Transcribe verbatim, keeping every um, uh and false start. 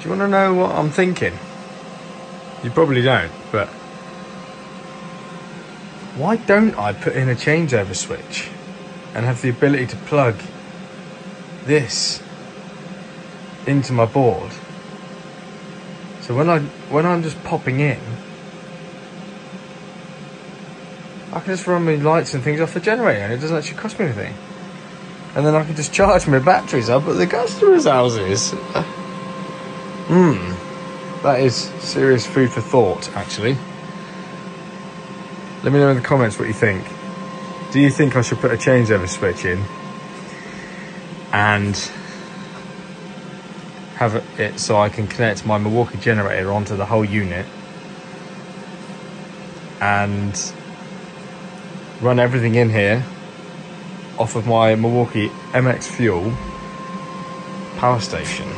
Do you want to know what I'm thinking? You probably don't, but why don't I put in a changeover switch and have the ability to plug this into my board? So when I when I'm just popping in, I can just run my lights and things off the generator and it doesn't actually cost me anything. And then I can just charge my batteries up at the customers' houses. Hmm. That is serious food for thought, actually. Let me know in the comments what you think. Do you think I should put a changeover switch in and have it so I can connect my Milwaukee generator onto the whole unit and run everything in here off of my Milwaukee M X Fuel power station?